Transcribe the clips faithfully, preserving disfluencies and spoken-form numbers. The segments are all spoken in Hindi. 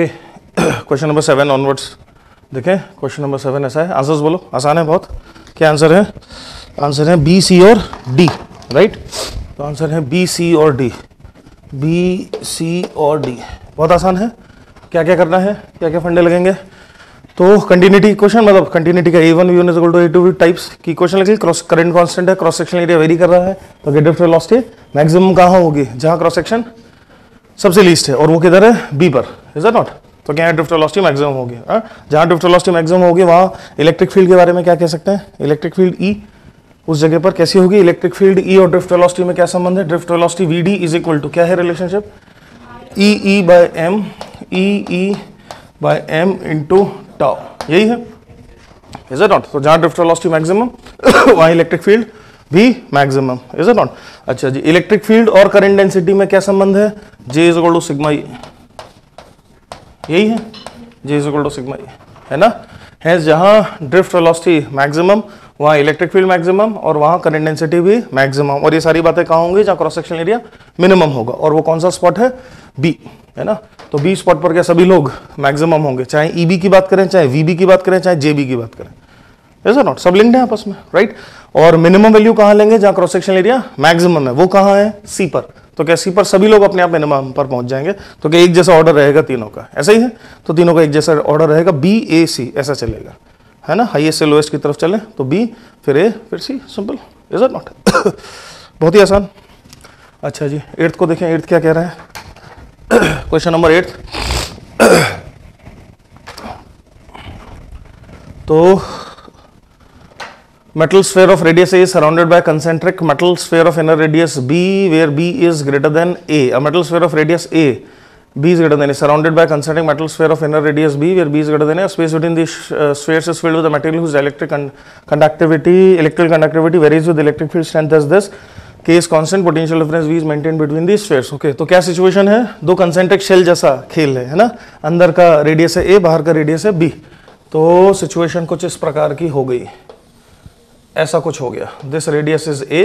Okay question number seven onwards देखें। क्वेश्चन नंबर सेवन ऐसा है, आंसर्स बोलो, आसान है बहुत। क्या आंसर है? आंसर है बी सी और डी, राइट। तो आंसर है बी सी और डी, बी सी और डी, बहुत आसान है। क्या क्या करना है, क्या क्या फंडे लगेंगे? तो कंटिन्यूटी क्वेश्चन, मतलब कंटिन्यूटी का ए one we one is equal to A to V types की क्वेश्चन लगे। क्रॉस करंट कांस्टेंट है, क्रॉस सेक्शन एरिया वेरी कर रहा है, तो गेट वेलोसिटी मैक्सिमम कहाँ होगी? जहाँ क्रॉस सेक्शन सबसे लीस्ट है, और वो किधर है? बी पर, इज दैट नॉट। तो क्या ड्रिफ्ट वेलोसिटी मैक्सिमम होगी? जहाँ ड्रिफ्ट वेलोसिटी मैक्सिमम होगी वहाँ इलेक्ट्रिक फील्ड के बारे में क्या कह सकते हैं? इलेक्ट्रिक फील्ड ई उस जगह पर कैसी होगी? इलेक्ट्रिक फील्ड ई और ड्रिफ्ट वेलोसिटी में क्या संबंध है? Drift velocity V D is equal to क्या है relationship? E E by M, E E by M into tau, यही है, इज इट नॉट। तो जहाँ ड्रिफ्ट वेलोसिटी मैक्सिमम वहाँ इलेक्ट्रिक फील्ड भी मैक्सिमम, इज इट नॉट। अच्छा जी, इलेक्ट्रिक फील्ड और करंट डेंसिटी में क्या संबंध है? J is equal to sigma E, यही है, J is equal to sigma E, है ना। है, जहाँ ड्रिफ्ट वेलोसिटी मैक्सिमम वहाँ इलेक्ट्रिक फील्ड मैक्सिमम और वहाँ करंट डेंसिटी भी मैक्सिमम, और ये सारी बातें कहाँ होंगी? जहाँ क्रॉस सेक्शन एरिया मिनिमम होगा, और वो कौन सा स्पॉट है? बी, है ना। तो बी स्पॉट पर क्या सभी लोग मैक्सिमम होंगे, चाहे ई बी की बात करें, चाहे वी बी की बात करें, चाहे जे बी की बात करें, इज नॉट, सब लिंक्ड है आपस में, राइट right? और मिनिमम वैल्यू कहाँ लेंगे? जहाँ क्रॉस सेक्शन एरिया मैक्सिमम है, वो कहाँ है? सी पर। तो क्या सी पर सभी लोग अपने आप मिनिमम पर पहुंच जाएंगे? तो क्या एक जैसा ऑर्डर रहेगा तीनों का? ऐसा ही है, तो तीनों का एक जैसा ऑर्डर रहेगा, बी ए सी, ऐसा चलेगा, है ना। हाईएस्ट से लोएस्ट की तरफ चले तो बी, फिर ए, फिर C, simple, is it not. बहुत ही आसान। अच्छा जी, एट्थ को देखें, एट्थ क्या कह रहा है। क्वेश्चन नंबर एट्थ, तो metal sphere of radius A is surrounded by concentric metal sphere of inner radius B where B is greater than A. A metal sphere of radius A, B is greater than A, surrounded by concentric metal sphere of inner radius B where B is greater than A. A space between these uh, spheres is filled with a material whose electric con conductivity, electrical conductivity varies with electric field strength as this. K is constant, potential difference V is maintained between these spheres. Okay, तो क्या situation है? दो concentric shell जैसा खेल है, है ना। अंदर का radius है A, बाहर का radius है B. तो situation कुछ इस प्रकार की हो गई, ऐसा कुछ हो गया। This radius is A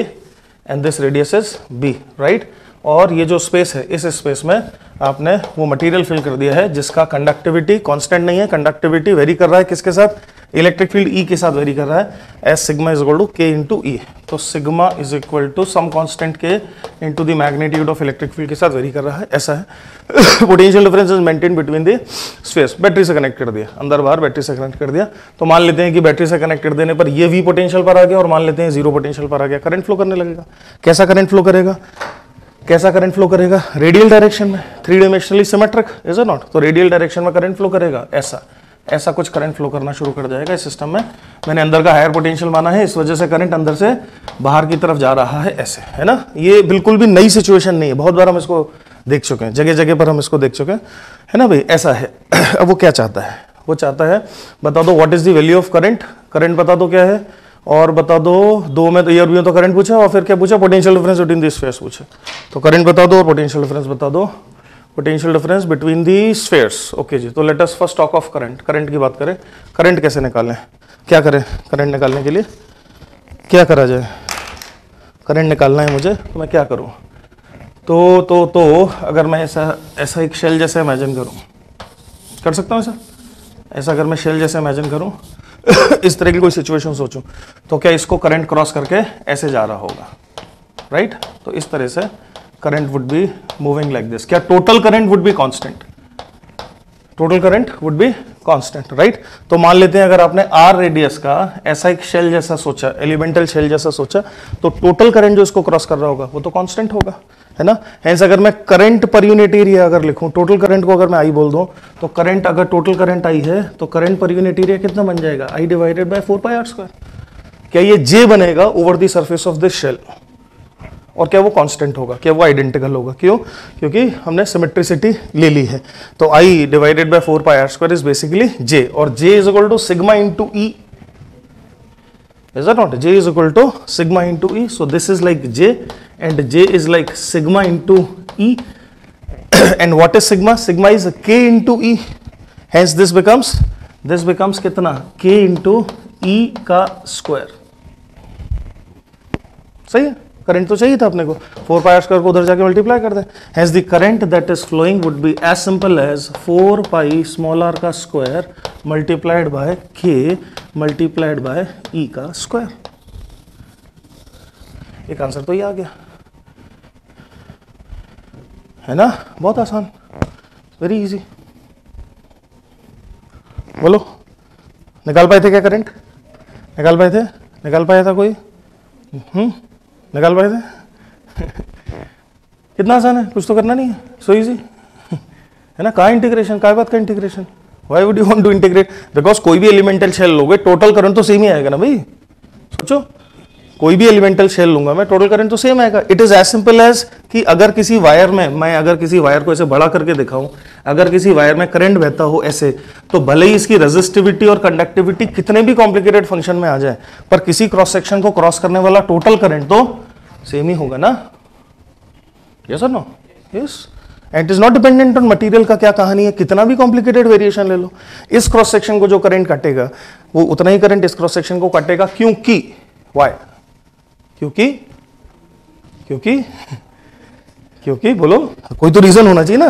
and this radius is B, right. और ये जो स्पेस है, इस स्पेस में आपने वो मटेरियल फिल कर दिया है जिसका कंडक्टिविटी कांस्टेंट नहीं है, कंडक्टिविटी वेरी कर रहा है। किसके साथ? इलेक्ट्रिक फील्ड ई के साथ वेरी कर रहा है। As sigma is equal to K into E, तो sigma is equal to some constant K into the magnitude of electric field के साथ वेरी कर रहा है, ऐसा है। Potential difference is maintain between the space, battery से कनेक्ट कर दिया, अंदर बाहर बैटरी से कनेक्ट कर दिया। तो मान लेते हैं कि बैटरी से कनेक्ट कर देने पर यह वी पोटेंशियल पर आ गया, और मान लेते हैं जीरो पोटेंशियल पर आ गया, करंट फ्लो करने लगेगा। कैसा करंट फ्लो करेगा? कैसा करंट फ्लो करेगा? रेडियल डायरेक्शन में, three dimensionally symmetric, is it not. तो रेडियल डायरेक्शन में करंट फ्लो करेगा, ऐसा ऐसा कुछ करंट फ्लो करना शुरू कर जाएगा इस सिस्टम में। मैंने अंदर का हायर पोटेंशियल माना है, इस वजह से करंट अंदर से बाहर की तरफ जा रहा है, ऐसे, है ना। ये बिल्कुल भी नई सिचुएशन नहीं है, बहुत बार हम इसको देख चुके हैं, जगह जगह पर हम इसको देख चुके हैं, है ना भाई, ऐसा है। अब वो क्या चाहता है? वो चाहता है, बता दो what is the value of current, current बता दो क्या है, और बता दो दो में तो ये और भी तो करंट पूछा, और फिर क्या पूछा? Potential difference between the spheres पूछा। तो करंट बता दो और पोटेंशियल डिफरेंस बता दो, potential difference between the spheres. Okay जी, तो let us first talk of current, current की बात करें। करंट कैसे निकालें, क्या करें? करंट निकालने के लिए क्या करा जाए? करंट निकालना है मुझे, तो मैं क्या करूँ? तो तो तो अगर मैं ऐसा ऐसा एक शेल जैसे इमेजिन करूँ, कर सकता हूँ ऐसा ऐसा अगर मैं शेल जैसे इमेजिन करूँ, इस तरह की कोई सिचुएशन सोचूं, तो क्या इसको करंट क्रॉस करके ऐसे जा रहा होगा, राइट right? तो इस तरह से current would be moving like this. क्या total current would be constant? Total current would be constant, right. तो मान लेते हैं अगर आपने आर रेडियस का ऐसा एक शेल जैसा सोचा, एलिमेंटल शेल जैसा सोचा, तो टोटल करंट जो इसको क्रॉस कर रहा होगा वो तो कांस्टेंट होगा, है ना। हेंस अगर मैं करंट पर यूनिट एरिया अगर लिखूं, टोटल करंट को अगर मैं आई बोल दूं, तो करंट, अगर टोटल करंट आई है, तो करंट पर यूनिट एरिया कितना बन जाएगा? I divided by four pi R square. क्या ये जे बनेगा over the surface of this shell, और क्या वो कांस्टेंट होगा? क्या वो आइडेंटिकल होगा? क्यों? क्योंकि हमने सिमेट्रिसिटी ले ली है। तो I divided by four pi R square is basically J, और J is equal to sigma into E, is that not? J is equal to sigma into E, so this is like J, and J is like sigma into E, and what is sigma? Sigma is K into E, hence this becomes, this becomes कितना? K into E का square, सही है? करंट तो चाहिए था अपने को, फोर पाई आर स्क्वायर को उधर जाके मल्टीप्लाई कर दें। Has the current that is flowing would be as simple as four pi small R का square multiplied by K multiplied by E का स्क्वायर। एक आंसर तो ये आ गया है ना, बहुत आसान, वेरी इजी। बोलो निकाल पाए थे क्या करंट? निकाल पाए थे? निकाल पाया था कोई? हम्म निकाल पाए थे? कितना आसान है, कुछ तो करना नहीं है, सो इजी है ना। कहाँ इंटीग्रेशन, कहाँ बात का integration? Why would you want to integrate? Because कोई भी एलिमेंटल शेल लोगे टोटल करंट तो सेम ही आएगा ना भाई। सोचो कोई भी एलिमेंटल शेल लूंगा मैं, टोटल करंट तो सेम आएगा। It is as simple as कि अगर किसी वायर में मैं अगर किसी वायर को ऐसे बड़ा करके दिखाऊं, अगर किसी वायर में करंट बहता हो ऐसे, तो भले ही इसकी रेजिस्टिविटी और कंडक्टिविटी कितने भी कॉम्प्लिकेटेड फंक्शन में आ जाए, पर किसी क्रॉस सेक्शन को क्रॉस करने वाला टोटल करंट तो सेम ही होगा ना। यस और no? Yes. And it is not dependent on material का क्या कहानी है, कितना भी कॉम्प्लिकेटेड वेरिएशन ले लो, इस क्रॉस सेक्शन को जो करंट काटेगा वो उतना ही करंट इस क्रॉस सेक्शन को काटेगा। क्योंकि वाई क्योंकि क्योंकि क्योंकि बोलो कोई तो रीजन होना चाहिए ना।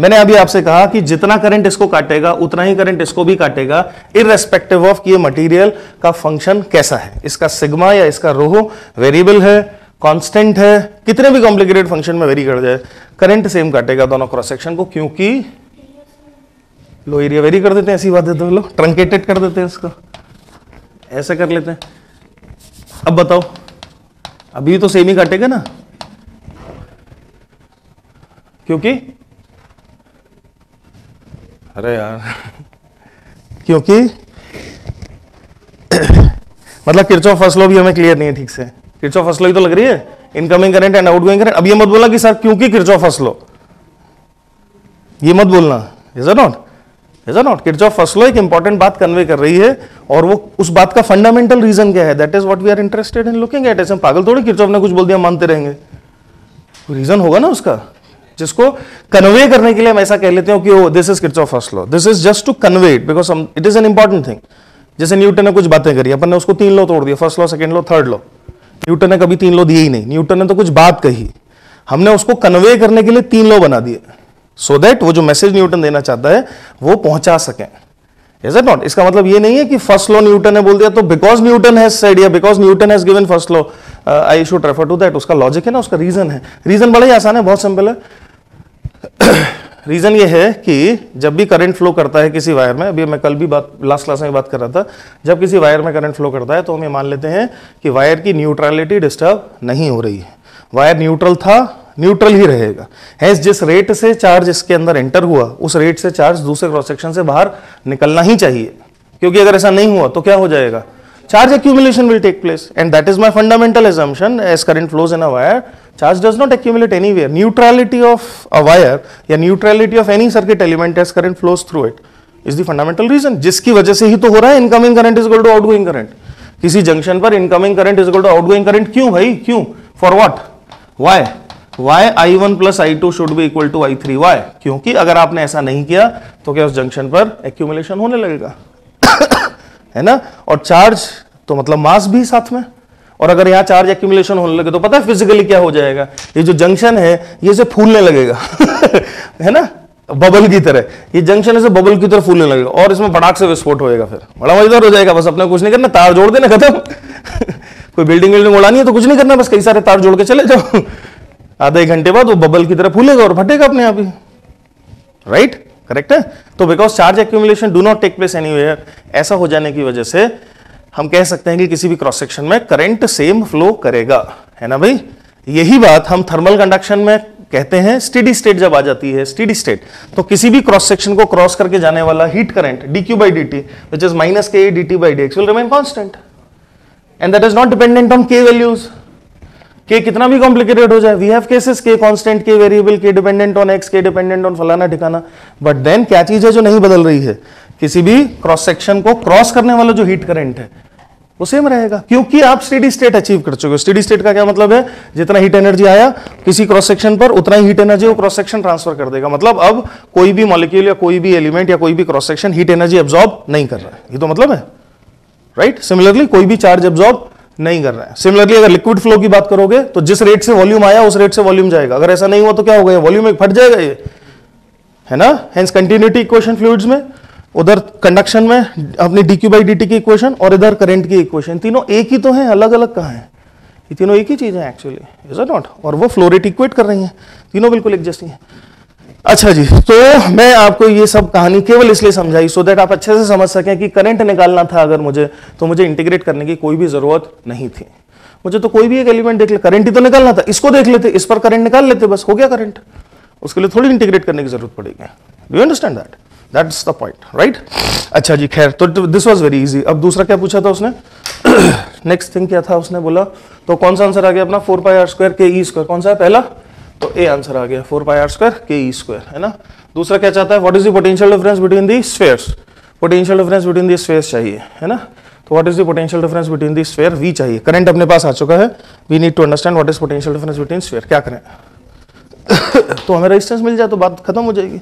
मैंने अभी आपसे कहा कि जितना करंट इसको काटेगा उतना ही करंट इसको भी काटेगा, इररेस्पेक्टिव ऑफ कि ये मटेरियल का फंक्शन कैसा है, इसका सिग्मा या इसका रोहो वेरिएबल है, कांस्टेंट है, कितने भी कॉम्प्लिकेटेड फंक्शन में वेरी कर जाए, करंट सेम काटेगा दोनों क्रॉस सेक्शन को। क्योंकि लो एरिया वेरी कर देते हैं, ऐसी बात है तो लो ट्रंकेटेड कर देते हैं, इसको ऐसे कर लेते हैं। अब बताओ अभी तो सेम ही काटेगा ना, क्योंकि अरे यार क्योंकि मतलब किर्चॉफ फर्स्ट लॉ भी हमें क्लियर नहीं है ठीक से। किर्चॉफ फर्स्ट लॉ ही तो लग रही है, incoming current and outgoing current. अब ये मत बोलना कि सर क्योंकि किर्चॉफ फर्स्ट लॉ, ये मत बोलना, is it not? Is it not? Kirchhoff first law एक इंपॉर्टेंट बात कन्वे कर रही है, और वो उस बात का फंडामेंटल रीजन क्या है, that is what we are interested in looking at. ऐसे पागल थोड़ी किर्चॉफ ने कुछ बोल दिया मानते रहेंगे, रीजन होगा ना उसका, जिसको कन्वे करने के लिए हम ऐसा कह लेते हो कि oh this is Kirchhoff first law. This is just to convey it because it is an important thing. जैसे न्यूटन ने कुछ बातें करी, अपन ने उसको तीन लॉ तोड़ दिया, first law, second law, third law. Newton ने कभी तीन लॉ दिए ही नहीं, न्यूटन ने तो कुछ बात कही, हमने उसको कन्वे करने के लिए तीन लॉ बना दिए, सो so दैट वो जो मैसेज न्यूटन देना चाहता है वो पहुंचा सकें। Is it not? इसका मतलब ये नहीं है कि फर्स्ट लॉ न्यूटन ने बोल दिया तो बिकॉज न्यूटन हैज सेड या because Newton has given first law I should refer to that. उसका लॉजिक है ना, उसका रीजन है। रीजन बड़ा ही आसान है, बहुत सिंपल है। रीजन ये है कि जब भी करंट फ्लो करता है किसी वायर में, अभी मैं कल भी बात लास्ट क्लास में बात कर रहा था, जब किसी वायर में करंट फ्लो करता है तो हम ये मान लेते हैं कि वायर की न्यूट्रलिटी डिस्टर्ब नहीं हो रही है, वायर न्यूट्रल था, न्यूट्रल ही रहेगा। हैज जिस रेट से चार्ज इसके अंदर एंटर हुआ उस रेट से चार्ज दूसरे क्रॉस सेक्शन से बाहर निकलना ही चाहिए, क्योंकि अगर ऐसा नहीं हुआ तो क्या हो जाएगा, charge accumulation will take place. And that is my fundamental assumption, as current flows in a wire charge does not accumulate anywhere. Neutrality of a wire या neutrality of any circuit element as current flows through it is the fundamental reason, जिसकी वजह से ही तो हो रहा है incoming current is equal to outgoing current. किसी जंक्शन पर incoming current is equal to outgoing current, क्यों भाई, क्यों, for what, why? Why I one plus I two should भी equal to I three, why? क्योंकि अगर आपने ऐसा नहीं किया तो क्या उस जंक्शन पर एक्यूमुलेशन होने लगेगा है ना, और चार्ज तो मतलब मास भी साथ में। और अगर यहाँ चार्ज एक्यूमुलेशन होने लगे तो पता है फिजिकली क्या हो जाएगा, ये जो जंक्शन है ये इसे फूलने लगेगा है ना, बबल की तरह, ये जंक्शन इसे बबल की तरह फूलने लगेगा और इसमें फटाक से विस्फोट होएगा, फिर बड़ा मजेदार हो जाएगा। बस अपने कुछ नहीं करना, तार जोड़ देना, खत्म कोई बिल्डिंग विल्डिंग उड़ानी है तो कुछ नहीं करना, बस कई सारे तार जोड़ के चले जाओ, आधा एक घंटे बाद वो बबल की तरह फूलेगा और फटेगा अपने आप ही, राइट? करेक्ट है। तो because charge accumulation do not take place anywhere, ऐसा हो जाने की वजह से हम कह सकते हैं कि किसी भी क्रॉस सेक्शन में करंट सेम फ्लो करेगा, है ना भाई। यही बात हम थर्मल कंडक्शन में कहते हैं, स्टेडी स्टेट जब आ जाती है, स्टेडी स्टेट तो किसी भी क्रॉस सेक्शन को क्रॉस करके जाने वाला heat current D Q by D T which is minus K D T by D X will remain constant, and that is not dependent on K values. के कितना भी कॉम्प्लिकेटेड हो जाए, वी हैव केसेस के कांस्टेंट, के वेरिएबल, के डिपेंडेंट ऑन एक्स, के डिपेंडेंट ऑन फलाना ठिकाना, बट देन क्या चीज है जो नहीं बदल रही है, किसी भी क्रॉस सेक्शन को क्रॉस करने वाला जो हीट करंट है वो सेम रहेगा, क्योंकि आप स्टेडी स्टेट अचीव कर चुके हो। स्टेडी स्टेट का क्या मतलब है, जितना हीट एनर्जी आया किसी क्रॉस सेक्शन पर उतना ही हीट एनर्जी वो क्रॉस सेक्शन ट्रांसफर कर देगा, मतलब अब कोई भी मॉलिक्यूल या कोई भी एलिमेंट या कोई भी cross section heat energy absorb नहीं कर रहा है, ये तो मतलब है, राइट right? सिमिलरली कोई भी चार्ज एब्जॉर्ब नहीं कर रहा है। सिमिलरली अगर लिक्विड फ्लो की बात करोगे तो जिस रेट से वॉल्यूम आया उस रेट से वॉल्यूम जाएगा, अगर ऐसा नहीं हुआ तो क्या होगा, वॉल्यूम एक फट जाएगा ये, है ना। हेंस कंटिन्यूटी इक्वेशन फ्लूइड्स में, उधर कंडक्शन में अपनी D Q by D T की इक्वेशन और इधर करंट की इक्वेशन, तीनों एक ही तो हैं, अलग अलग कहाँ हैं, ये तीनों एक ही चीज़ है एक्चुअली, इज इट नॉट। और वो फ्लो रेट इक्वेट कर रही हैं, तीनों बिल्कुल एक जैसी हैं। अच्छा जी, तो मैं आपको ये सब कहानी केवल इसलिए समझाई सो दैट आप अच्छे से समझ सकें कि करंट निकालना था अगर मुझे तो मुझे इंटीग्रेट करने की कोई भी ज़रूरत नहीं थी, मुझे तो कोई भी एक एलिमेंट देख ले, करंट ही तो निकालना था, इसको देख लेते, इस पर करंट निकाल लेते, बस हो गया करंट, उसके लिए थोड़ी इंटीग्रेट करने की जरूरत पड़ेगी। Do you understand that, that's the point, right. अच्छा जी, खैर तो दिस वाज वेरी इजी। अब दूसरा क्या पूछा था उसने, नेक्स्ट थिंग क्या था उसने बोला, तो कौन सा आंसर आ गया अपना, फोर पाई आर स्क्वायर के ई स्क्वायर, कौन सा है पहला, तो ए आंसर आ गया, फोर पाई आर स्क्वायर के ई स्क्वायर, है ना। दूसरा क्या चाहता है, what is the potential difference between the spheres, potential difference between the spheres चाहिए, है ना। तो what is the potential difference between the sphere, we चाहिए। करंट अपने पास आ चुका है, we need to understand what is potential difference between sphere, क्या करें तो हमें रेजिस्टेंस मिल जाए तो बात खत्म हो जाएगी,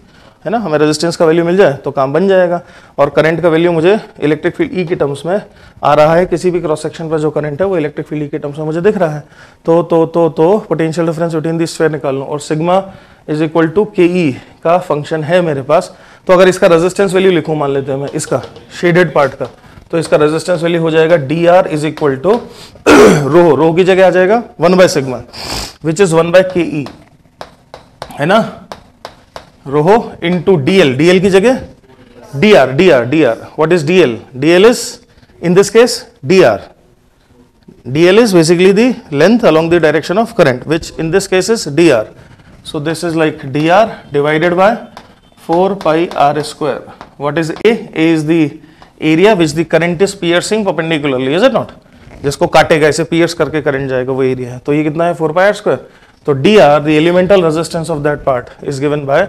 है ना, हमें रेजिस्टेंस का वैल्यू मिल जाए तो काम बन जाएगा। और करंट का वैल्यू मुझे इलेक्ट्रिक फील्ड ई के टर्म्स में आ रहा है, किसी भी क्रॉस सेक्शन पर जो करंट है वो इलेक्ट्रिक फील्ड ई के टर्म्स में मुझे दिख रहा है, तो तो तो तो potential difference between the sphere निकाल लूँ, और सिग्मा इज इक्वल टू के ई का फंक्शन है मेरे पास, तो अगर इसका रेजिस्टेंस वैल्यू लिखूँ, मान लेते हैं मैं इसका शेडेड पार्ट का, तो इसका रेजिस्टेंस वैल्यू हो जाएगा D R is equal to rho, rho की जगह आ जाएगा one by sigma which is one by K E, है ना, रोहो इंटू डीएल, डीएल की जगह DR, DR DR what is DL, DL is in this case DR, DL is basically the length along the direction of current which in this case is dr, so this is like dr divided by four pi r square. What is a, a is the area which the current is piercing perpendicularly, is it not, जिसको काटेगा इसे pierce करके current जाएगा वो एरिया है, तो ये कितना है फोर pi r square, तो D R the elemental resistance of that part is given by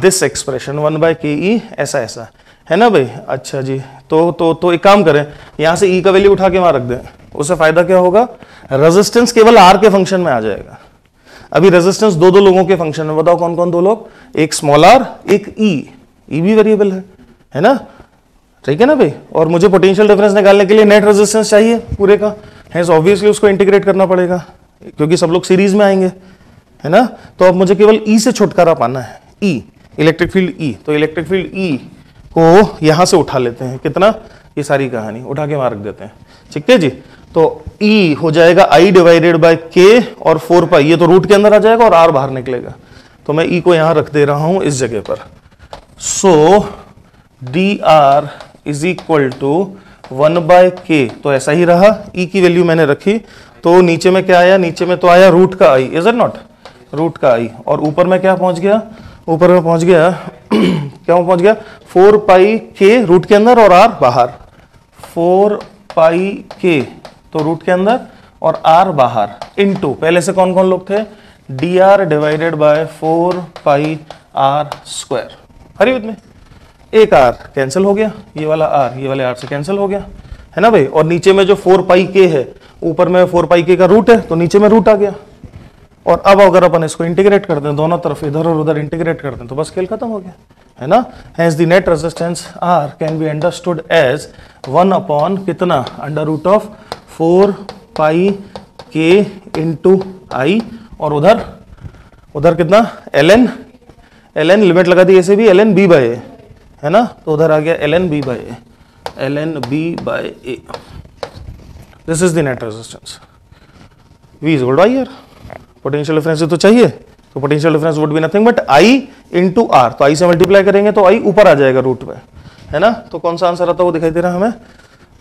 this expression one by K E, ऐसा ऐसा है ना भाई। अच्छा जी, तो तो तो एक काम करें, यहाँ से ई e का वैल्यू उठा के वहाँ रख दें, उससे फायदा क्या होगा, रेजिस्टेंस केवल आर के फंक्शन में आ जाएगा। अभी रेजिस्टेंस दो दो लोगों के फंक्शन में, बताओ कौन कौन दो लोग, एक स्मॉल आर एक ई, ई भी वेरिएबल है, है ना, ठीक है ना भाई। और मुझे पोटेंशियल डिफरेंस निकालने के लिए नेट रेजिस्टेंस चाहिए पूरे का, हैंस ऑब्वियसली उसको इंटीग्रेट करना पड़ेगा क्योंकि सब लोग सीरीज में आएंगे, है ना। तो अब मुझे केवल ई से छुटकारा पाना है, ई इलेक्ट्रिक फील्ड ई, तो इलेक्ट्रिक फील्ड ई को यहाँ से उठा लेते हैं, कितना, ये सारी कहानी उठा के मार्क देते हैं, ठीक है जी। तो ई हो जाएगा आई डिवाइडेड बाय के और फोर पाई, ये तो रूट के अंदर आ जाएगा और आर बाहर निकलेगा, तो मैं ई को यहाँ रख दे रहा हूँ इस जगह पर, so D R is equal to one by K, तो ऐसा ही रहा, ई की वैल्यू मैंने रखी, तो नीचे में क्या आया, नीचे में तो आया रूट का I, is it not, root का आई, और ऊपर में क्या पहुंच गया, ऊपर में पहुंच गया क्या पहुंच गया, फोर पाई के रूट के अंदर और आर बाहर, फोर पाई के तो रूट के अंदर और आर बाहर, इनटू पहले से कौन कौन लोग थे, D R divided by four pi R square, हरी विद में एक आर कैंसिल हो गया, ये वाला आर ये वाले आर से कैंसिल हो गया, है ना भाई। और नीचे में जो फोर पाई के है, ऊपर में फोर पाई के का रूट है, तो नीचे में रूट आ गया। और अब अगर अपन इसको इंटीग्रेट कर दें, दोनों तरफ इधर और उधर इंटीग्रेट कर दें, तो बस खेल खत्म हो गया, है ना। Hence the net resistance R can be understood as one upon कितना, under root of four pi K into I, और उधर उधर कितना, L N, L N limit लगा दी ऐसे भी, L N B by A, है ना। तो उधर आ गया L N B by A, L N B by A, this is the net resistance, V is equal to I R. Potential difference तो चाहिए, तो potential difference would be nothing but I into R, तो आई से मल्टीप्लाई करेंगे तो आई ऊपर आ जाएगा रूट पे, है ना। तो कौन सा आंसर आता है वो दिखाई दे रहा है हमें,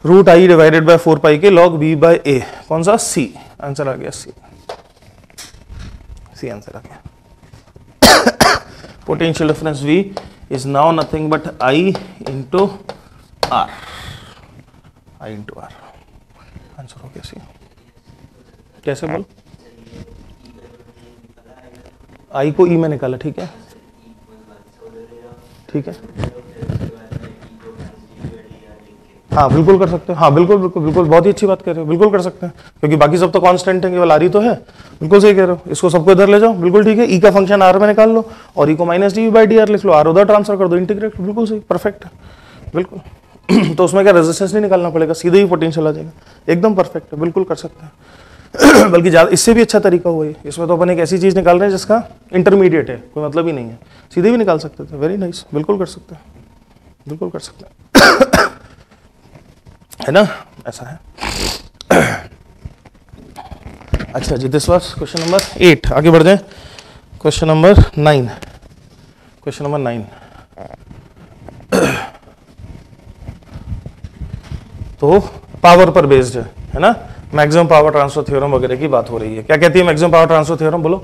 root I divided by four pi K log B by ए, कौन सा, सी आंसर आ गया, सी सी आंसर आ गया। Potential difference V is now nothing but I into R, I into R answer हो गया सी। कैसे बोल, आई को ई में निकाला, ठीक है ठीक है, हाँ बिल्कुल कर सकते हैं, हाँ बिल्कुल बिल्कुल बिल्कुल, बहुत ही अच्छी बात कह रहे हो, बिल्कुल कर सकते हैं क्योंकि बाकी सब तो कांस्टेंट है, केवल आर ही तो है, बिल्कुल सही कह रहे हो। इसको सबको इधर ले जाओ, बिल्कुल ठीक है, ई का फंक्शन आर में निकाल लो और ई को minus D by D R लिख लो, आर उधर ट्रांसफर कर दो, इंटीग्रेट, बिल्कुल सही, परफेक्ट, बिल्कुल तो उसमें क्या रेजिस्टेंस नहीं निकालना पड़ेगा, सीधे ही पोटेंशियल आ जाएगा। एकदम परफेक्ट है, बिल्कुल कर सकते हैं। बल्कि ज़्यादा इससे भी अच्छा तरीका हुआ है, इसमें तो अपन एक ऐसी चीज़ निकाल रहे हैं जिसका इंटरमीडिएट है, कोई मतलब ही नहीं है, सीधे भी निकाल सकते थे। वेरी नाइस, बिल्कुल कर सकते हैं, बिल्कुल कर सकते हैं, है ना, ऐसा है। अच्छा जी, this was question number eight. आगे बढ़ जाए question number nine. Question number nine तो पावर पर बेस्ड है, है ना। मैक्सिमम पावर ट्रांसफर थ्योरम वगैरह की बात हो रही है। क्या कहती है मैक्सिमम पावर ट्रांसफर थ्योरम? बोलो,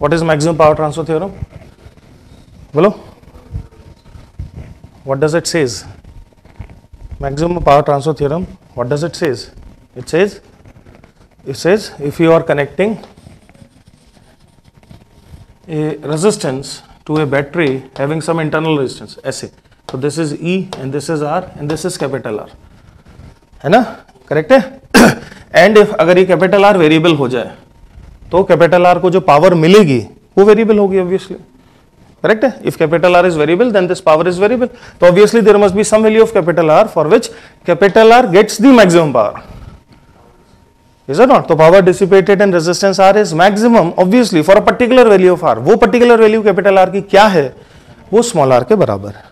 what is maximum power transfer theorem? बोलो, what does it says? Maximum power transfer theorem, what does it says? It says it says if you are connecting a resistance to a battery having some internal resistance, ऐसे, so this is E and this is R and this is capital R, है ना, करेक्ट है। and if अगर ये capital R वेरिएबल हो जाए तो capital R को जो पावर मिलेगी वो वेरिएबल होगी ऑब्वियसली, करेक्ट है। If capital R is variable then this power is variable, तो obviously there must be some value of capital R for which capital R gets the maximum power, is it not? तो power dissipated and resistance R is maximum obviously for a particular value of R. वो पर्टिकुलर वैल्यू कैपिटल आर की क्या है? वो स्मॉल आर के बराबर है,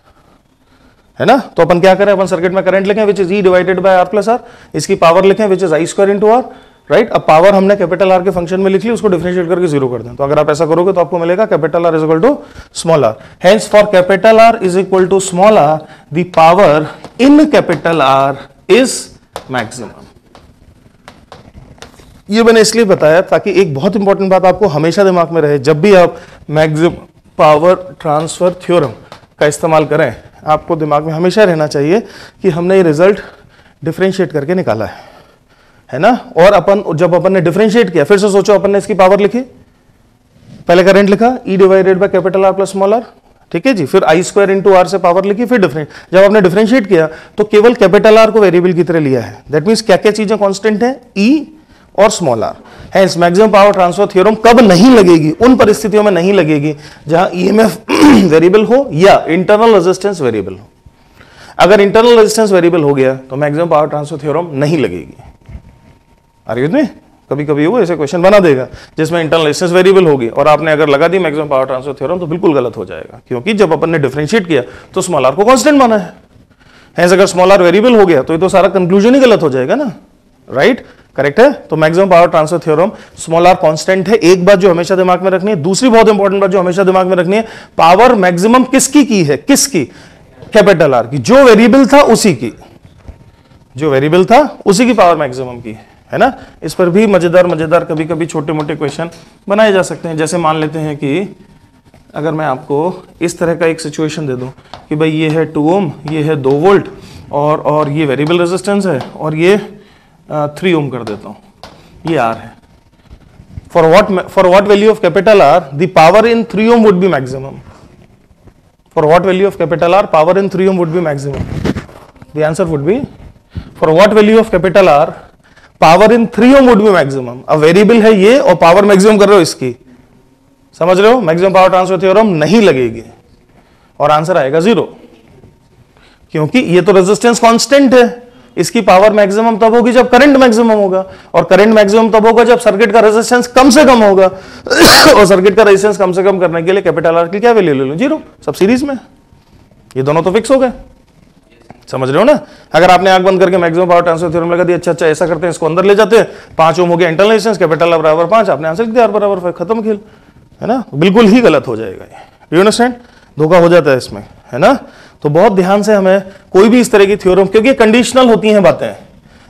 है ना। तो अपन क्या करें, अपन सर्किट में करंट लिखें which is E divided by R plus R, इसकी पावर लिखें which is I square into R, right. अब पावर हमने कैपिटल आर के फंक्शन में लिख ली, उसको डिफरेंशिएट करके जीरो कर दें। तो अगर आप ऐसा करोगे तो आपको मिलेगा capital R is equal to small R. Hence for capital R is equal to small R the power in capital R is maximum. ये मैंने इसलिए बताया ताकि एक बहुत इंपॉर्टेंट बात आपको हमेशा दिमाग में रहे, जब भी आप मैक्सिमम पावर ट्रांसफर थ्योरम का इस्तेमाल करें आपको दिमाग में हमेशा रहना चाहिए कि हमने ये रिजल्ट डिफरेंशिएट करके निकाला है, है ना। और अपन जब अपन ने डिफरेंशिएट किया, फिर से सोचो अपन ने इसकी पावर लिखी, पहले करंट लिखा E divided by capital R plus small R, ठीक है जी। फिर आई स्क्वायर इंटू आर से पावर लिखी, फिर डिफरेंट जब आपने डिफरेंशिएट किया तो केवल कैपिटल आर को वेरिएबल की तरह लिया है। दैट मीन्स क्या क्या चीज़ें कॉन्स्टेंट हैं? ई और small R. Hence maximum power transfer theorem कब नहीं लगेगी? उन परिस्थितियों में नहीं लगेगी जहां ईएमएफ वेरिएबल हो या इंटरनल रेजिस्टेंस वेरिएबल हो। अगर इंटरनल रेजिस्टेंस वेरिएबल हो गया तो मैक्सिमम पावर ट्रांसफर थ्योरम नहीं लगेगी। अरे उसमें कभी कभी वो ऐसे क्वेश्चन बना देगा जिसमें इंटरनल रेजिस्टेंस वेरिएबल होगी और आपने अगर लगा दी मैक्सिमम पावर ट्रांसफर थ्योरम तो बिल्कुल गलत हो जाएगा, क्योंकि जब अपन ने डिफरेंशिएट किया तो स्मॉल आर को कॉन्स्टेंट माना है। हेंस अगर स्मॉल आर वेरिएबल हो गया तो ये तो सारा कंक्लूजन ही गलत हो जाएगा ना, राइट right? करेक्ट है। तो maximum power transfer theorem small R constant है। एक बात जो हमेशा दिमाग में रखनी है। दूसरी बहुत इंपॉर्टेंट बात जो हमेशा दिमाग में रखनी है, पावर मैक्सिमम किसकी की है? किसकी? कैपिटल आर की। जो वेरिएबल था उसी की, जो वेरिएबल था उसी की पावर मैक्सिमम की, है ना। इस पर भी मजेदार मजेदार कभी कभी छोटे मोटे क्वेश्चन बनाए जा सकते हैं। जैसे मान लेते हैं कि अगर मैं आपको इस तरह का एक सिचुएशन दे दूं कि भाई ये है टू ओम, ये है दो वोल्ट और और ये वेरिएबल रेजिस्टेंस है और ये थ्री ओम कर देता हूं, ये आर है। For what for what value of capital R the power in three ohm would be maximum? For what value of capital R power in three ohm would be maximum? The answer would be for what value of capital R power in three ohm would be maximum. अब वेरिएबल है ये और पावर मैक्सिमम कर रहे हो इसकी, समझ रहे हो, मैक्सिमम पावर ट्रांसफर थ्योरम नहीं लगेगी और आंसर आएगा जीरो, क्योंकि ये तो रेजिस्टेंस कांस्टेंट है। इसकी पावर मैक्सिमम तब होगी जब करंट मैक्सिमम होगा, और करंट मैक्सिमम तब होगा जब सर्किट का रेजिस्टेंस कम से कम होगा, और सर्किट का रेजिस्टेंस कम से कम करने के लिए कैपिटल आर की क्या वैल्यू ले लूं? जीरो। सब सीरीज में ये दोनों तो फिक्स हो गए, समझ रहे हो ना। अगर आपने आंख बंद करके मैक्सिमम पावर ट्रांसफर थ्योरम लगा दिया, अच्छा अच्छा ऐसा करते हैं, इसको अंदर ले जाते हैं, पांच ओम हो गया इंटरनल रेजिस्टेंस, कैपिटल आर बराबर पांच, आपने आंसर लिख दिया आर बराबर फाइव, खत्म खेल, है ना। बिल्कुल ही गलत हो जाएगा ये, डू यू अंडरस्टैंड? धोखा हो जाता है इसमें, है ना। तो बहुत ध्यान से हमें कोई भी इस तरह की थ्योरम, क्योंकि कंडीशनल होती हैं बातें,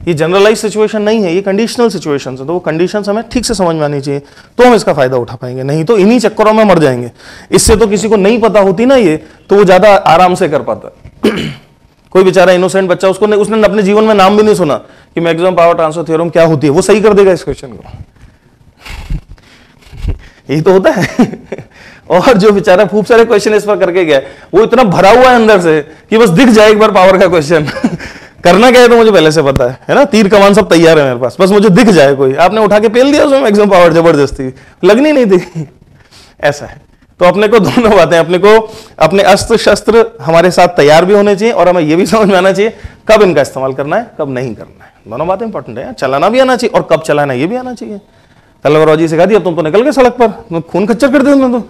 ये जनरलाइज सिचुएशन नहीं है, ये कंडीशनल सिचुएशंस हैं, तो वो कंडीशंस हमें ठीक से समझ में आनी चाहिए तो हम इसका फायदा उठा पाएंगे, नहीं तो इन्हीं चक्करों में मर जाएंगे। इससे तो किसी को नहीं पता होती ना ये, तो वो ज्यादा आराम से कर पाता है। कोई बेचारा इनोसेंट बच्चा, उसको उसने अपने जीवन में नाम भी नहीं सुना कि मैक्सिमम पावर ट्रांसफर थ्योरम क्या होती है, वो सही कर देगा इस क्वेश्चन को। यही तो होता है। और जो बेचारा खूब सारे क्वेश्चन इस पर करके गया वो इतना भरा हुआ है अंदर से कि बस दिख जाए एक बार पावर का क्वेश्चन। करना क्या है तो मुझे पहले से पता है, है ना, तीर कमान सब तैयार है मेरे पास, बस मुझे दिख जाए कोई, आपने उठा के पेल दिया उसमें मैक्सिमम पावर, जबरदस्ती लगनी नहीं थी। ऐसा है, तो अपने को दोनों बातें, अपने को अपने अस्त्र शस्त्र हमारे साथ तैयार भी होने चाहिए और हमें यह भी समझ में आना चाहिए कब इनका इस्तेमाल करना है कब नहीं करना है। दोनों बातें इंपॉर्टेंट है, चलाना भी आना चाहिए और कब चलाना ये भी आना चाहिए। तलवारबाजी सिखा दी, अब तुम तो निकल गए सड़क पर, खून खच्चर कर देना तो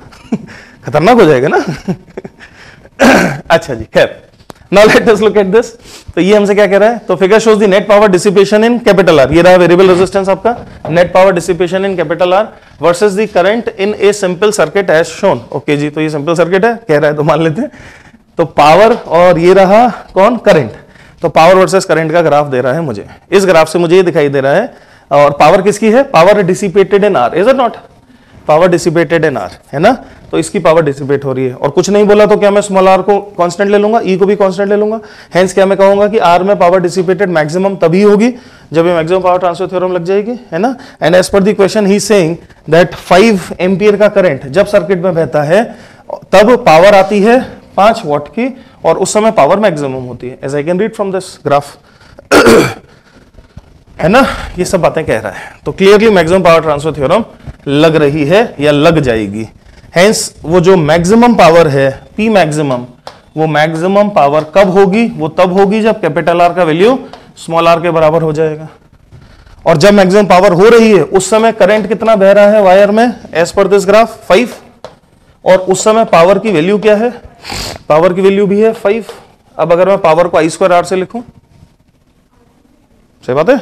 खतरनाक हो जाएगा ना। अच्छा जी, खैर now let us look at this. तो ये हमसे क्या कह रहा है, तो figure shows the net power dissipation in capital R, ये रहा वेरिएबल रेजिस्टेंस आपका, net power dissipation in capital R versus the current in a simple circuit as shown. Okay जी, तो ये सिंपल सर्किट है कह रहा है तो मान लेते हैं। तो पावर और ये रहा कौन, करंट। तो पावर वर्सेस करंट का ग्राफ दे रहा है मुझे, इस ग्राफ से मुझे ये दिखाई दे रहा है, और पावर किसकी है, power dissipated in R, is it not, power dissipated in R है ना। तो इसकी पावर डिसिपेट हो रही है और कुछ नहीं बोला, तो क्या मैं स्मॉल आर को कांस्टेंट ले लूंगा, ई e को भी कांस्टेंट ले लूंगा। हेंस क्या मैं कहूंगा कि आर में पावर डिसिपेटेड मैक्सिमम तभी होगी जब ये मैक्सिमम पावर ट्रांसफर थ्योरम लग जाएगी, है ना। And as per the question ही सेइंग दैट फाइव एम्पियर का करंट जब सर्किट में बहता है तब पावर आती है पांच वॉट की और उस समय पावर मैक्सिमम होती है, as I can read from this graph, है ना। ये सब बातें कह रहा है, तो clearly maximum power transfer theorem लग रही है या लग जाएगी। हेंस वो जो मैक्सिमम पावर है पी मैक्सिमम, वो मैक्सिमम पावर कब होगी, वो तब होगी जब कैपिटल आर का वैल्यू स्मॉल आर के बराबर हो जाएगा। और जब मैक्सिमम पावर हो रही है उस समय करंट कितना बह रहा है वायर में as per this graph, five, और उस समय पावर की वैल्यू क्या है, पावर की वैल्यू भी है फाइव। अब अगर मैं पावर को आई स्क्वायर आर से लिखूं, सही बात है,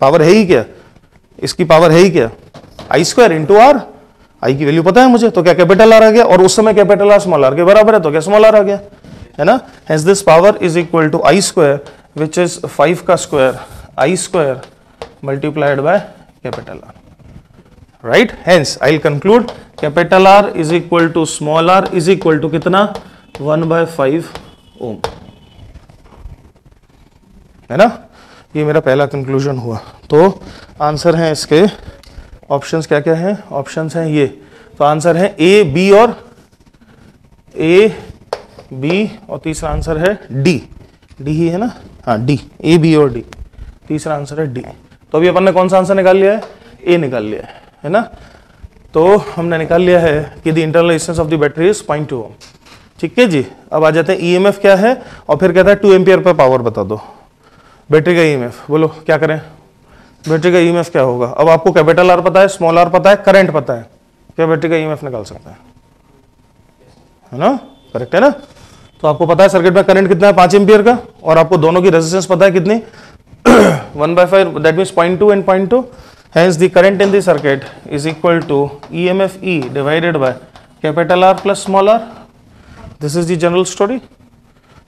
पावर है ही क्या, इसकी पावर है ही क्या, I square into R, I की वैल्यू पता है मुझे, तो क्या कैपिटल आर आ गया, और उस समय कैपिटल आर स्मॉल आर के बराबर है तो क्या स्मॉल आर आ गया, है ना। Hence this power is equal to I square which is five का square, I square multiplied by capital R, right. Hence I will conclude capital R is equal to small R is equal to कितना, वन बाय फाइव ओम, है ना। ये मेरा पहला कंक्लूजन हुआ। तो आंसर है इसके ऑप्शंस क्या क्या हैं, ऑप्शंस हैं ये, तो आंसर है ए बी और ए बी और तीसरा आंसर है डी, डी ही है ना, हाँ डी, ए बी और डी, तीसरा आंसर है डी। तो अभी अपन ने कौन सा आंसर निकाल लिया है, ए निकाल लिया है, है ना। तो हमने निकाल लिया है कि the internal resistance of the battery is point two ohm, ठीक है जी। अब आ जाते हैं ईएमएफ क्या है, और फिर कहता है टू एम्पियर पर पावर बता दो, बैटरी का ईएमएफ बोलो क्या करें, बैटरी का ईएमएफ क्या होगा। अब आपको कैपिटल आर पता है, स्मॉल आर पता है, करंट पता है, क्या बैटरी का ईएमएफ निकाल सकते हैं, है ना, करेक्ट है ना। तो आपको पता है सर्किट में करंट कितना है, पांच एम्पियर का, और आपको दोनों की रेजिस्टेंस पता है कितनी, one by five, that means point two and point two. Hence the current in the circuit is equal to E M F E divided by capital R plus small R, this is the general story,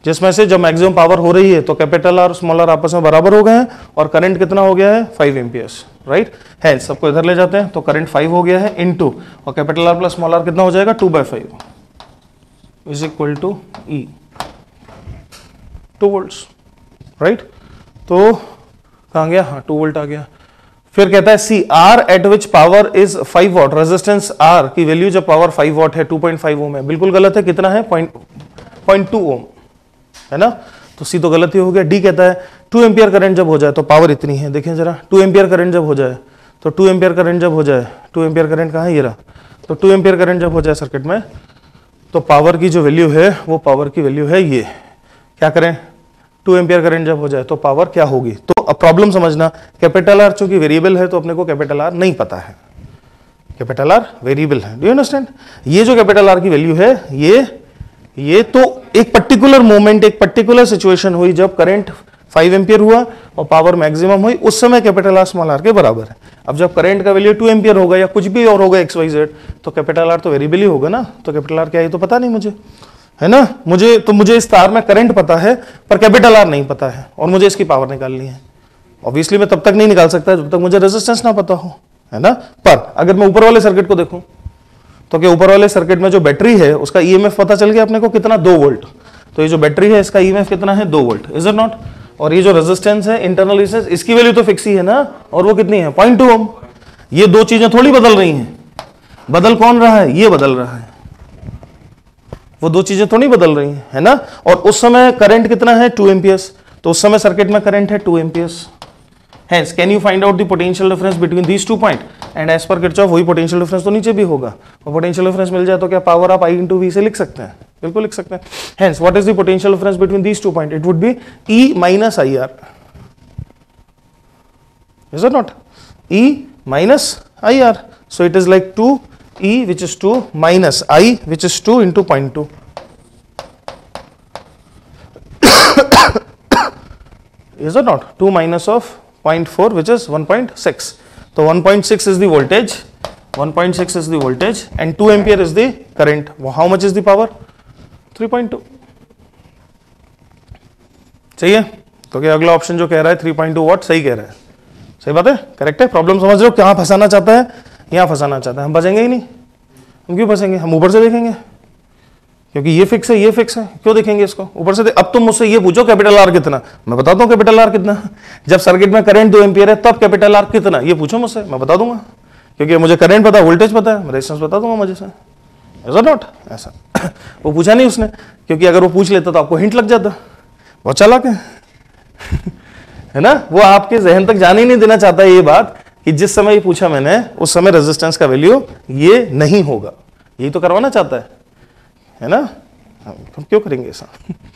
जिसमें से जब मैक्सिमम पावर हो रही है तो कैपिटल आर स्मॉल आर आपस में बराबर हो गए हैं और करंट कितना हो गया है, फाइव एम्पियर्स, राइट। है सबको इधर ले जाते हैं, तो करंट फाइव हो गया है इनटू, और capital R plus small R कितना हो जाएगा, two by five is equal to E, two volts, right. तो कहाँ गया, हाँ टू वोल्ट आ गया। फिर कहता है C R at which power is five watt, resistance R की वैल्यू जब पावर फाइव वॉट है, टू पॉइंट फाइव ओम है, बिल्कुल गलत है, कितना है पॉइंट टू ओम, है ना। तो सी तो गलती हो गया। डी कहता है टू एम्पियर करंट जब हो जाए तो पावर इतनी है, देखें जरा, टू एम्पियर करंट जब हो जाए तो टू एम्पियर करंट जब हो जाए टू एम्पियर करंट कहाँ है, ये रहा। तो टू एम्पियर करंट जब हो जाए सर्किट में तो पावर की जो वैल्यू है वो पावर की वैल्यू है ये, क्या करें, टू एम्पियर करंट जब हो जाए तो पावर क्या होगी। तो अब प्रॉब्लम समझना, कैपिटल आर चूंकि वेरिएबल है तो अपने को कैपिटल आर नहीं पता है, कैपिटल आर वेरिएबल है, डू यू अंडरस्टैंड। ये जो कैपिटल आर की वैल्यू है ये ये तो एक पर्टिकुलर मोमेंट, एक पर्टिकुलर सिचुएशन हुई जब करंट फाइव एम्पियर हुआ और पावर मैक्सिमम हुई, उस समय कैपिटल आर स्मॉल आर के बराबर है। अब जब करंट का वैल्यू टू एम्पियर होगा या कुछ भी और होगा एक्स वाई जेड, तो कैपिटल आर तो वेरिएबल ही होगा ना। तो कैपिटल आर क्या है तो पता नहीं मुझे, है ना। मुझे तो मुझे इस तार में करंट पता है पर कैपिटल आर नहीं पता है, और मुझे इसकी पावर निकालनी है। ऑब्वियसली मैं तब तक नहीं निकाल सकता जब तक मुझे रेजिस्टेंस ना पता हो, है ना। पर अगर मैं ऊपर वाले सर्किट को देखूं तो क्या ऊपर वाले सर्किट में जो बैटरी है उसका ईएमएफ पता चल गया अपने को कितना, दो वोल्ट। तो ये जो बैटरी है इसका ईएमएफ कितना है, दो वोल्ट, इज इट नॉट। और ये जो रेजिस्टेंस है, इंटरनल रेजिस्टेंस, इसकी वैल्यू तो फिक्स ही है ना, और वो कितनी है, पॉइंट टू ओम। ये दो चीजें थोड़ी बदल रही हैं, बदल कौन रहा है, ये बदल रहा है, वो दो चीजें थोड़ी बदल रही है, है ना। और उस समय करंट कितना है, टू एम्पियर्स, तो उस समय सर्किट में करंट है two amperes. Hence, can you find out the potential difference between these two points? And as per Kirchhoff वही पोटेंशियल डिफरेंस तो नीचे भी होगा, और पोटेंशियल डिफरेंस मिल जाए तो क्या पावर आप आई इंटू वी से लिख सकते हैं, बिल्कुल लिख सकते हैं। Hence what is the potential difference between these two point, it would be E minus I R, is it not, E minus I R. So it is like two E which is two minus I which is two into zero point two. Is it not? two minus of zero point four which is one point six. So one point six is the voltage, one point six is the voltage, and two ampere is the current. How much is the power? three point two. सही है? तो क्या अगला ऑप्शन जो कह रहा है three point two वाट सही कह रहा है, सही बात है, करेक्ट है। प्रॉब्लम समझ रहे हो, कहाँ फंसाना चाहता है, यहाँ फंसाना चाहता है। हम बचेंगे ही नहीं, हम क्यों फंसेंगे, हम ऊपर से देखेंगे क्योंकि ये फिक्स है, ये फिक्स है, क्यों देखेंगे इसको ऊपर से। अब तुम मुझसे ये पूछो कैपिटल आर कितना, मैं बताता हूँ कैपिटल आर कितना। जब सर्किट में करंट दो एम्पियर है तब कैपिटल आर कितना, ये पूछो मुझसे, मैं बता दूंगा क्योंकि मुझे करंट पता है, वोल्टेज पता है, मैं रेजिस्टेंस बता दूंगा मुझे से, ऐसा नॉट ऐसा। वो पूछा नहीं उसने, क्योंकि अगर वो पूछ लेता तो आपको हिंट लग जाता, बहुत चालाक है है ना, वो आपके जहन तक जाने ही नहीं देना चाहता ये बात कि जिस समय ये पूछा मैंने उस समय रेजिस्टेंस का वैल्यू ये नहीं होगा, यही तो करवाना चाहता है, है ना, हम क्यों करेंगे ऐसा।